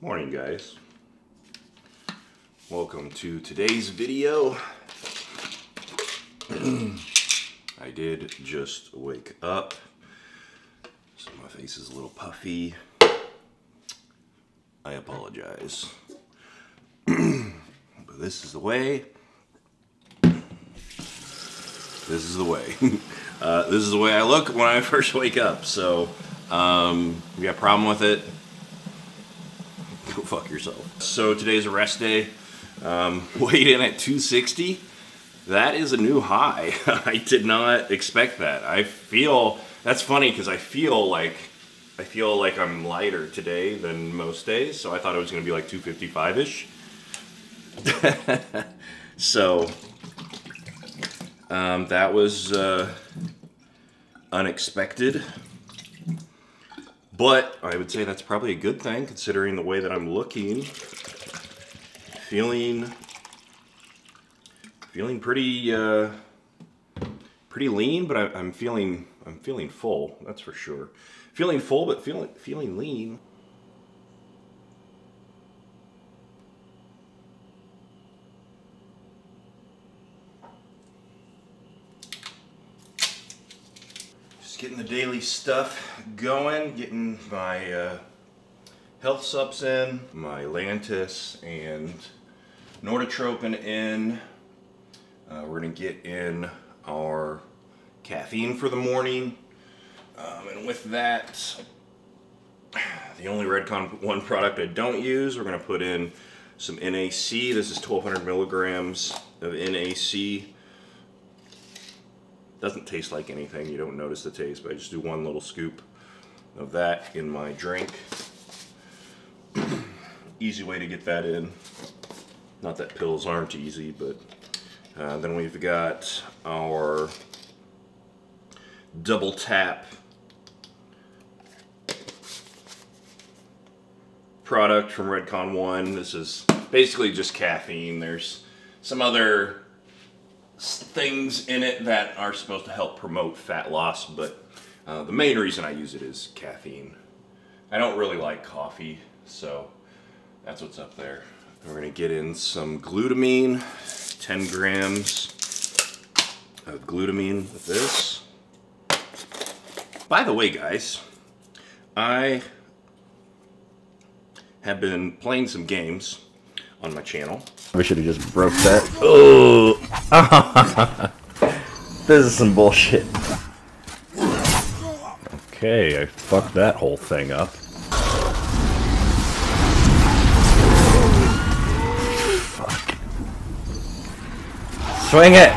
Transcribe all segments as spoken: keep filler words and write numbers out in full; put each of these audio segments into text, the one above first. Morning, guys. Welcome to today's video. I did just wake up, so my face is a little puffy. I apologize. But this is the way. This is the way. uh, this is the way I look when I first wake up, so um, if you got a problem with it, go fuck yourself. So today's a rest day. Um, weighed in at two sixty. That is a new high. I did not expect that. I feel, that's funny because I feel like, I feel like I'm lighter today than most days. So I thought it was gonna be like two fifty-five-ish. So um, that was uh, unexpected. But I would say that's probably a good thing, considering the way that I'm looking. Feeling, feeling pretty, uh, pretty lean, but I, I'm feeling, I'm feeling full. That's for sure. Feeling full, but feeling, feeling lean. Getting the daily stuff going, getting my uh, health subs in, my Lantus and Norditropin in. Uh, we're gonna get in our caffeine for the morning. Um, and with that, the only Redcon one product I don't use, we're gonna put in some N A C. This is twelve hundred milligrams of N A C. Doesn't taste like anything, you don't notice the taste, but I just do one little scoop of that in my drink. Easy way to get that in. Not that pills aren't easy, but uh, then we've got our double tap product from Redcon one. This is basically just caffeine. There's some other things in it that are supposed to help promote fat loss, but uh, the main reason I use it is caffeine. I don't really like coffee, so that's what's up there. We're gonna get in some glutamine, ten grams of glutamine with this. By the way, guys, I have been playing some games on my channel. I should have just broke that. Oh, this is some bullshit. Okay, I fucked that whole thing up. Fuck. Swing it!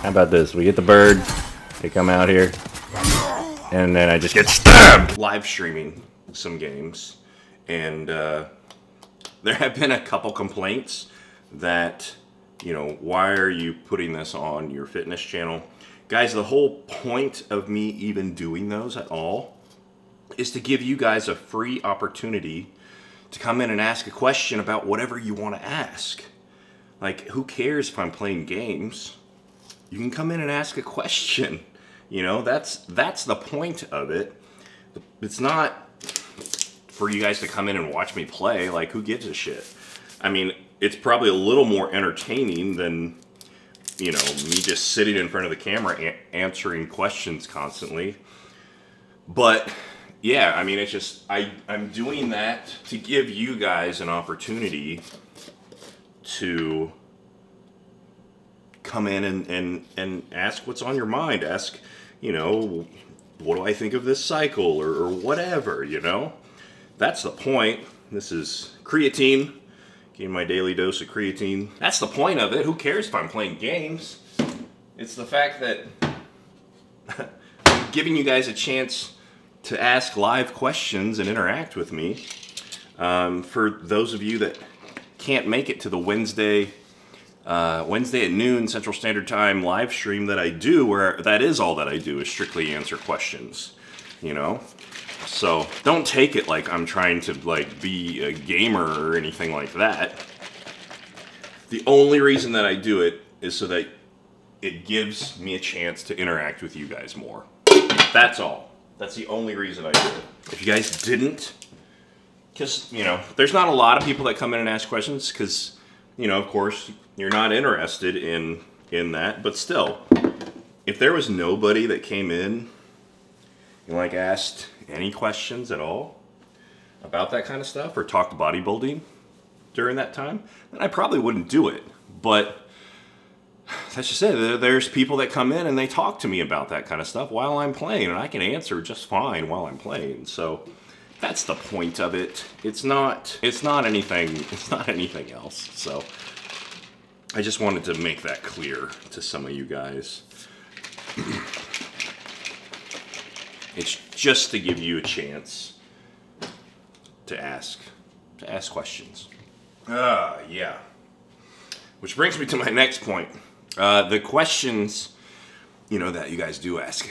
How about this? We get the bird, they come out here, and then I just get stabbed! Live streaming some games, and uh, there have been a couple complaints that, you know, why are you putting this on your fitness channel? Guys, the whole point of me even doing those at all is to give you guys a free opportunity to come in and ask a question about whatever you want to ask. Like, who cares if I'm playing games? You can come in and ask a question. You know, that's, that's the point of it. It's not for you guys to come in and watch me play. Like, who gives a shit? I mean, it's probably a little more entertaining than, you know, me just sitting in front of the camera answering questions constantly. But yeah, I mean, it's just, I, I'm doing that to give you guys an opportunity to come in and, and, and ask what's on your mind. Ask, you know, what do I think of this cycle, or, or whatever, you know? That's the point. This is creatine. Getting my daily dose of creatine. That's the point of it. Who cares if I'm playing games? It's the fact that I'm giving you guys a chance to ask live questions and interact with me. Um, for those of you that can't make it to the Wednesday, uh, Wednesday at noon Central Standard Time live stream that I do, where that is all that I do is strictly answer questions, you know? So don't take it like I'm trying to like be a gamer or anything like that. The only reason that I do it is so that it gives me a chance to interact with you guys more. That's all. That's the only reason I did it. If you guys didn't, because, you know, there's not a lot of people that come in and ask questions because, you know, of course, you're not interested in, in that. But still, if there was nobody that came in and, like, asked any questions at all about that kind of stuff or talked bodybuilding during that time, then I probably wouldn't do it. But that's just it. There's people that come in and they talk to me about that kind of stuff while I'm playing, and I can answer just fine while I'm playing. So that's the point of it. It's not, it's not anything, it's not anything else. So I just wanted to make that clear to some of you guys. It's just to give you a chance to ask, to ask questions. Ah, uh, yeah. Which brings me to my next point. Uh, the questions, you know, that you guys do ask.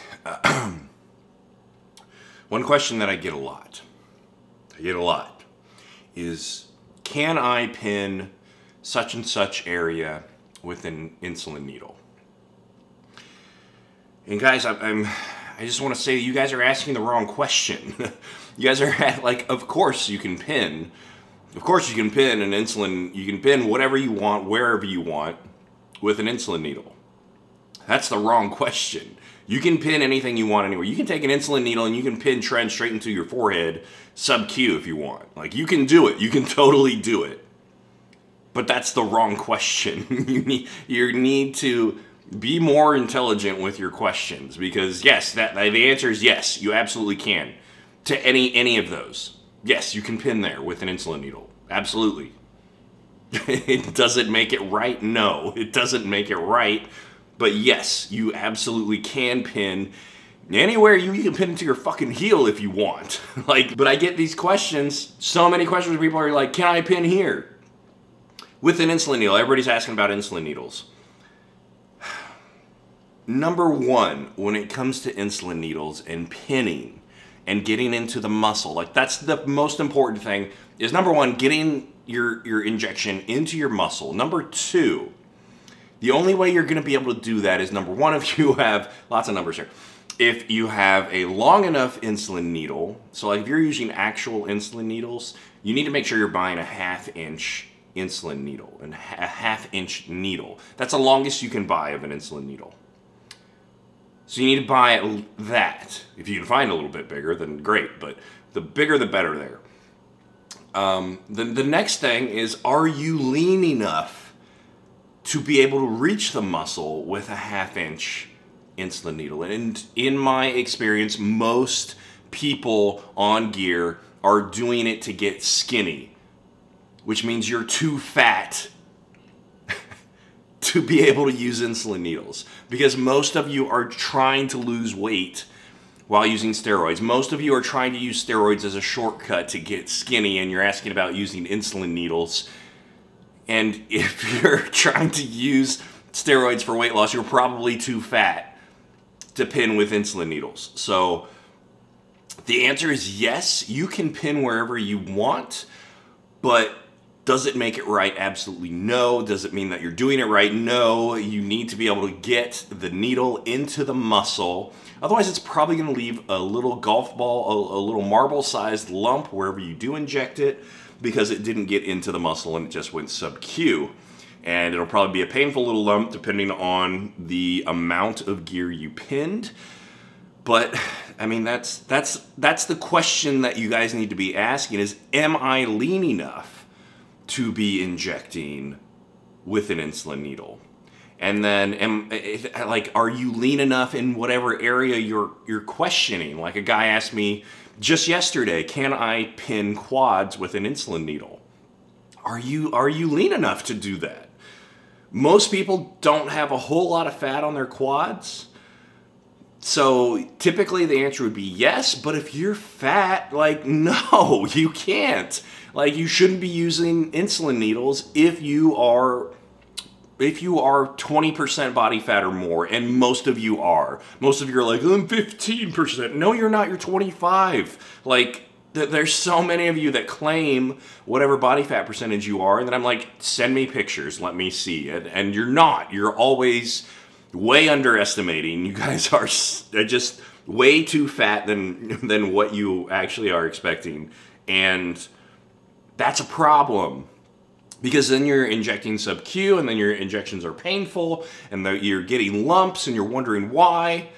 One question that I get a lot, I get a lot, is can I pin such and such area with an insulin needle? And guys, I, I'm, I just want to say that you guys are asking the wrong question. You guys are at, like, of course you can pin. Of course you can pin an insulin, you can pin whatever you want, wherever you want, with an insulin needle. That's the wrong question. You can pin anything you want anywhere. You can take an insulin needle and you can pin trend straight into your forehead, sub-Q, if you want. Like, you can do it. You can totally do it. But that's the wrong question. You need, you need to be more intelligent with your questions, because yes, that the answer is yes, you absolutely can. To any any of those. Yes, you can pin there with an insulin needle. Absolutely. It doesn't make it right? No, it doesn't make it right. But yes, you absolutely can pin anywhere. You, you can pin into your fucking heel if you want. Like, but I get these questions, so many questions where people are like, can I pin here? With an insulin needle. Everybody's asking about insulin needles. Number one, when it comes to insulin needles and pinning, and getting into the muscle, like, that's the most important thing, is number one, getting your, your injection into your muscle. Number two, the only way you're gonna be able to do that is, number one, if you have, lots of numbers here, if you have a long enough insulin needle. So, like, if you're using actual insulin needles, you need to make sure you're buying a half inch insulin needle, and a half inch needle. That's the longest you can buy of an insulin needle. So you need to buy that. If you can find a little bit bigger, then great, but the bigger the better there. Um, then the next thing is, are you lean enough to be able to reach the muscle with a half inch insulin needle? And in my experience, most people on gear are doing it to get skinny, which means you're too fat to be able to use insulin needles, because most of you are trying to lose weight while using steroids. Most of you are trying to use steroids as a shortcut to get skinny, and you're asking about using insulin needles. And if you're trying to use steroids for weight loss, you're probably too fat to pin with insulin needles. So the answer is yes, you can pin wherever you want, but does it make it right? Absolutely no. Does it mean that you're doing it right? No. You need to be able to get the needle into the muscle. Otherwise, it's probably going to leave a little golf ball, a, a little marble-sized lump wherever you do inject it, because it didn't get into the muscle and it just went sub-Q. And it'll probably be a painful little lump depending on the amount of gear you pinned. But, I mean, that's, that's, that's the question that you guys need to be asking is, am I lean enough to be injecting with an insulin needle? And then, am, like, are you lean enough in whatever area you're you're questioning? Like, a guy asked me just yesterday, can I pin quads with an insulin needle? Are you, are you lean enough to do that? Most people don't have a whole lot of fat on their quads. So typically the answer would be yes, but if you're fat, like, no, you can't. Like, you shouldn't be using insulin needles if you are if you are twenty percent body fat or more, and most of you are. Most of you are like, I'm fifteen percent. No, you're not. You're twenty-five. Like, th there's so many of you that claim whatever body fat percentage you are, and then I'm like, send me pictures. Let me see it. And you're not. You're always way underestimating. You guys are, I just, way too fat than than what you actually are expecting, and that's a problem, because then you're injecting sub Q, and then your injections are painful, and you're getting lumps, and you're wondering why.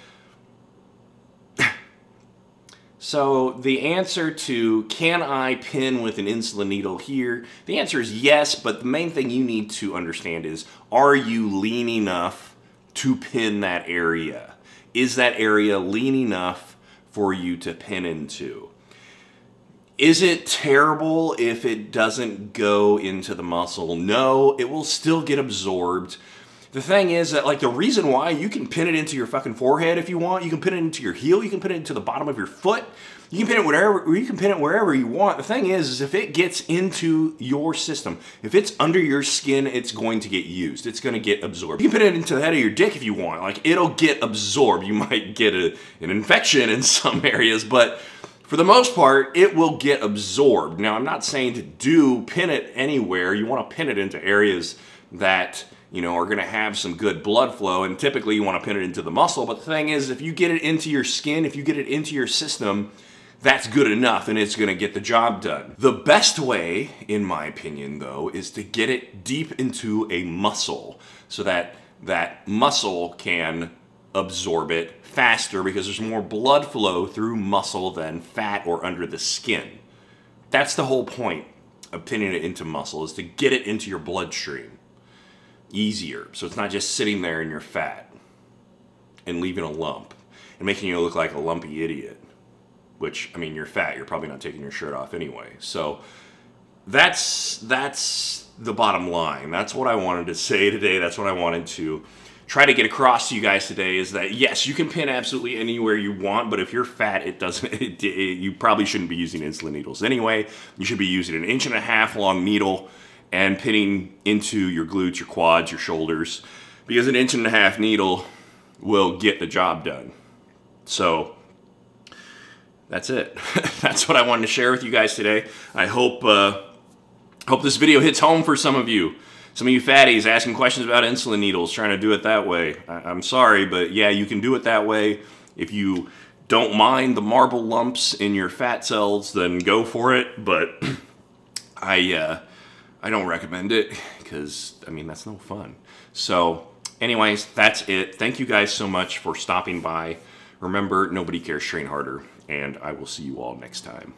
So the answer to, can I pin with an insulin needle here? The answer is yes, but the main thing you need to understand is, are you lean enough to pin that area? Is that area lean enough for you to pin into? Is it terrible if it doesn't go into the muscle? No, it will still get absorbed. The thing is that, like, the reason why you can pin it into your fucking forehead if you want, you can pin it into your heel, you can pin it into the bottom of your foot, you can pin it wherever, you can pin it wherever you want. The thing is, is if it gets into your system, if it's under your skin, it's going to get used. It's going to get absorbed. You can pin it into the head of your dick if you want. Like, it'll get absorbed. You might get a, an infection in some areas, but for the most part, it will get absorbed. Now, I'm not saying to do pin it anywhere. You want to pin it into areas that, you know, are going to have some good blood flow, and typically you want to pin it into the muscle. But the thing is, if you get it into your skin, if you get it into your system, that's good enough, and it's going to get the job done. The best way, in my opinion, though, is to get it deep into a muscle so that that muscle can absorb it faster, because there's more blood flow through muscle than fat or under the skin. That's the whole point of pinning it into muscle, is to get it into your bloodstream easier. So it's not just sitting there in your fat and leaving a lump and making you look like a lumpy idiot, which, I mean, you're fat, you're probably not taking your shirt off anyway. So that's, that's the bottom line. That's what I wanted to say today. That's what I wanted to try to get across to you guys today, is that yes, you can pin absolutely anywhere you want, but if you're fat, it doesn't, it, it, you probably shouldn't be using insulin needles anyway. You should be using an inch and a half long needle and pinning into your glutes, your quads, your shoulders, because an inch and a half needle will get the job done. So that's it. That's what I wanted to share with you guys today. I hope, uh, hope this video hits home for some of you. Some of you fatties asking questions about insulin needles, trying to do it that way. I I'm sorry, but yeah, you can do it that way. If you don't mind the marble lumps in your fat cells, then go for it. But I, uh, I don't recommend it, because, I mean, that's no fun. So anyways, that's it. Thank you guys so much for stopping by. Remember, nobody cares, train harder, and I will see you all next time.